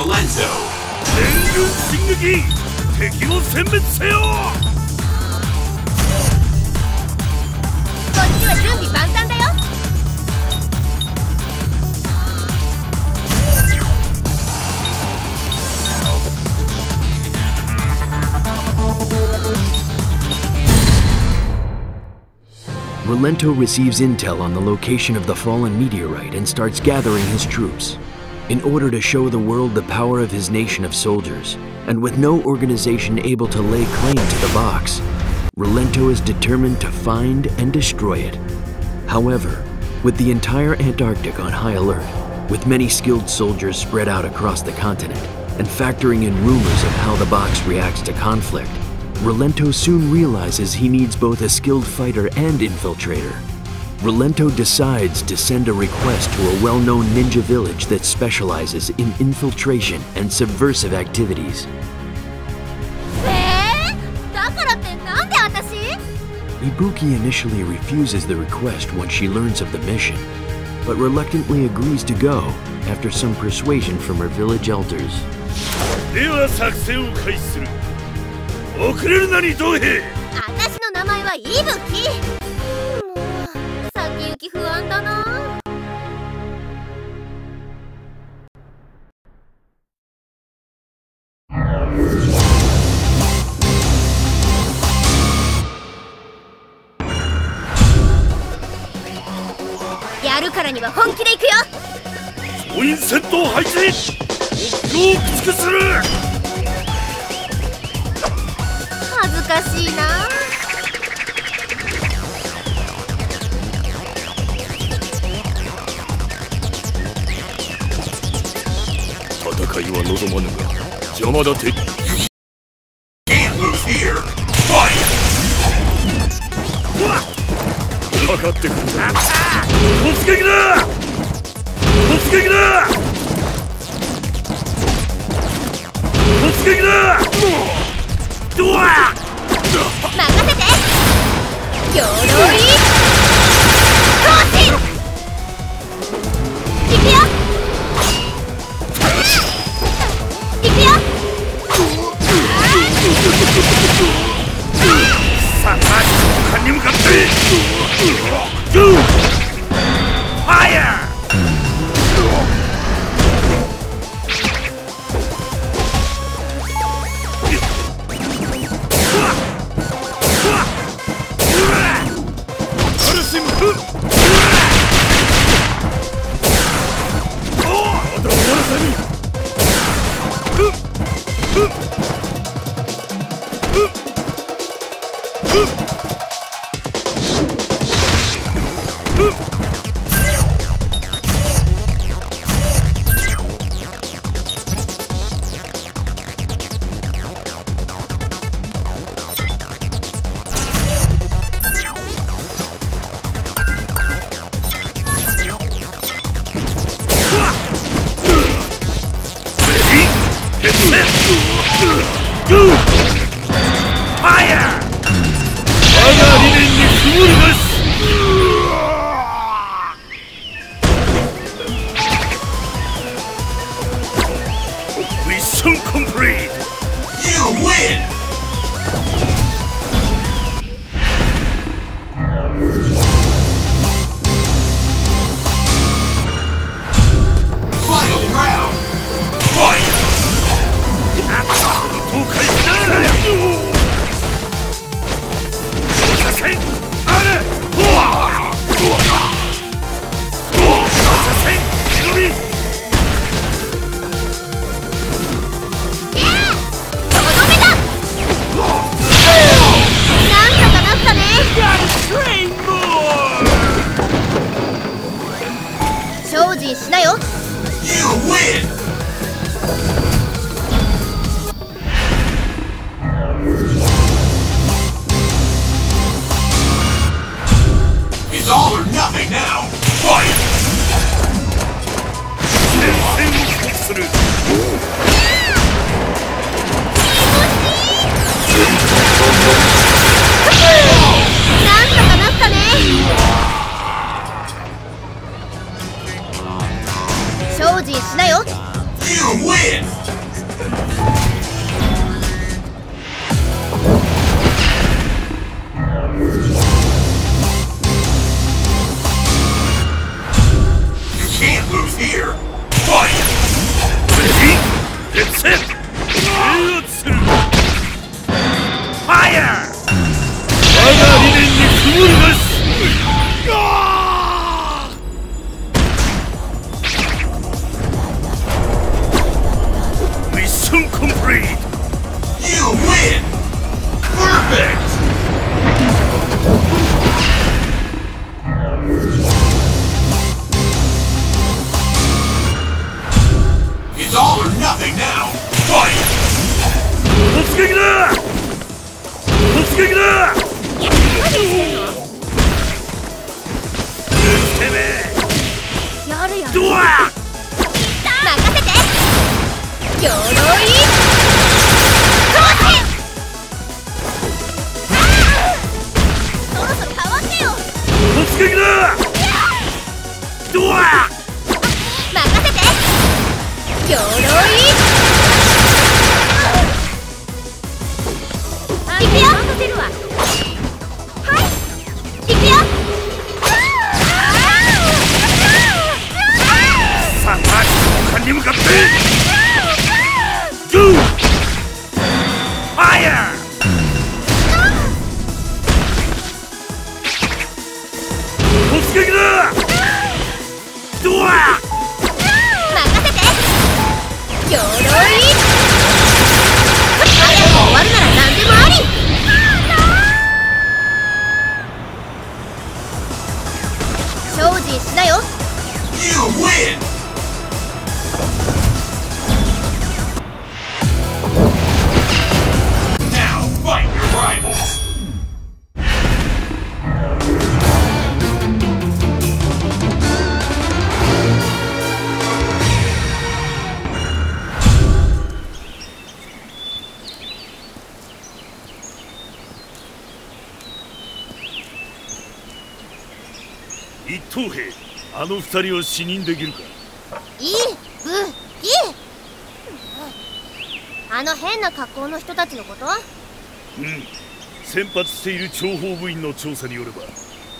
Rolento. Renjun Singuki,敵を殲滅せよ。こっちは準備万端だよ。Rolento receives intel on the location of the fallen meteorite and starts gathering his troops. In order to show the world the power of his nation of soldiers, and with no organization able to lay claim to the box, Rolento is determined to find and destroy it. However, with the entire Antarctic on high alert, with many skilled soldiers spread out across the continent, and factoring in rumors of how the box reacts to conflict, Rolento soon realizes he needs both a skilled fighter and infiltrator. Rolento decides to send a request to a well-known ninja village that specializes in infiltration and subversive activities. Ibuki initially refuses the request once she learns of the mission, but reluctantly agrees to go after some persuasion from her village elders. Can't move here. You win! You can't lose here! Fight! It's it! Fire! Mission complete! You win! Perfect! It's all or nothing now! Fight! Let's get it! Let's get it! Do it!あの二人を死人できるか。いい、うん、いい。あの変な格好の人たちのこと？うん。先発している諜報部員の調査によれば、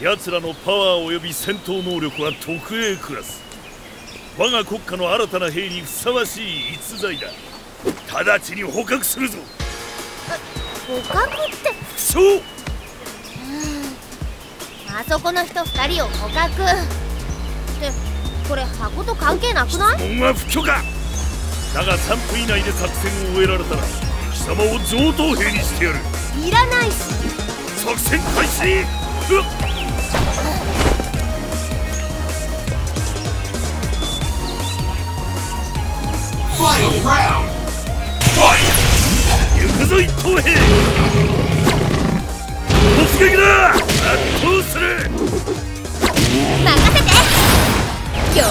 奴らのパワー及び戦闘能力は特 A クラス。我が国家の新たな兵にふさわしい逸材だ。直ちに捕獲するぞ。捕獲って。そう。あそこの人二人を捕獲。 これ箱と関係なくない？質問は不許可。だが3分以内で作戦を終えられたら貴様を上等兵にしてやる。いらないし。作戦開始。うっ。ファイナルラウンド。ファイト。行くぞ一等兵。突撃だ。圧倒する。任せて。 よろ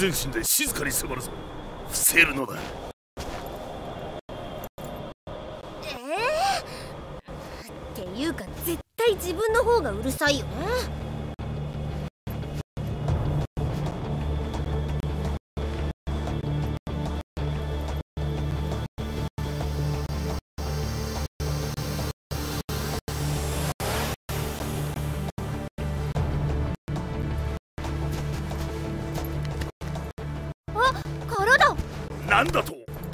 前進で静かに迫るぞ。伏せるのだ。っていうか絶対自分の方がうるさいよね。なんだと、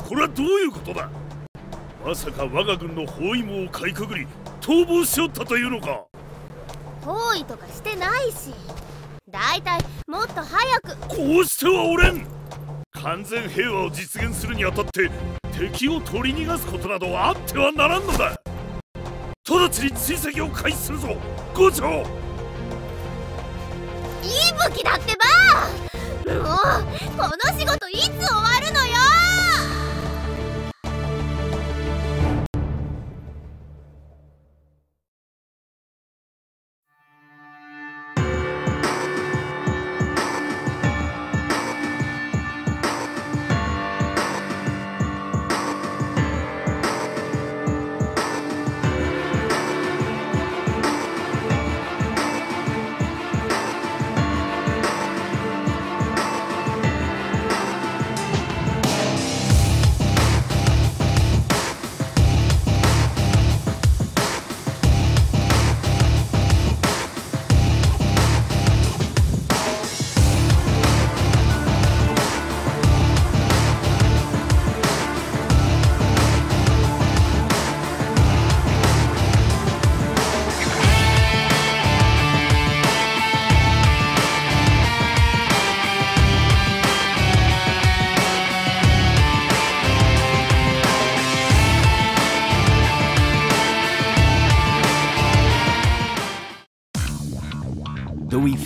これはどういうことだ。まさか我が軍の包囲網をかいくぐり逃亡しよったというのか。包囲とかしてないし、だいたいもっと早く。こうしてはおれん。完全平和を実現するにあたって敵を取り逃がすことなどあってはならんのだ。直ちに追跡を開始するぞ、伍長。伊吹だってば、もうこの仕事いつ終わるのよ。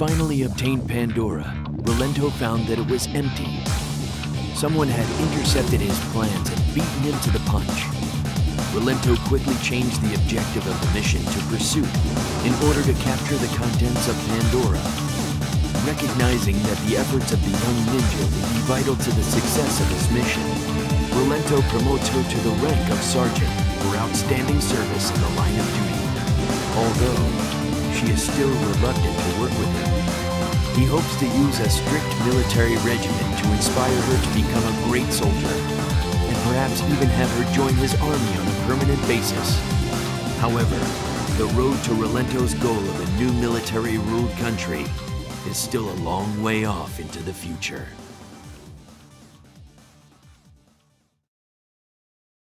Finally obtained Pandora, Rolento found that it was empty. Someone had intercepted his plans and beaten him to the punch. Rolento quickly changed the objective of the mission to pursuit in order to capture the contents of Pandora. Recognizing that the efforts of the young ninja would be vital to the success of his mission, Rolento promotes her to the rank of sergeant for outstanding service in the line of duty. Although, she is still reluctant to work with him. He hopes to use a strict military regimen to inspire her to become a great soldier, and perhaps even have her join his army on a permanent basis. However, The road to Rolento's goal of a new military-ruled country is still a long way off into the future.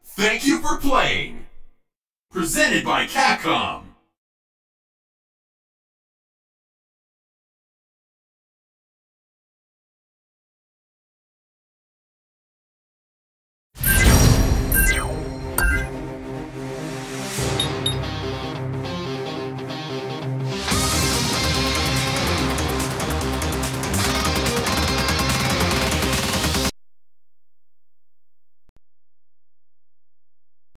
Thank you for playing! Presented by Capcom!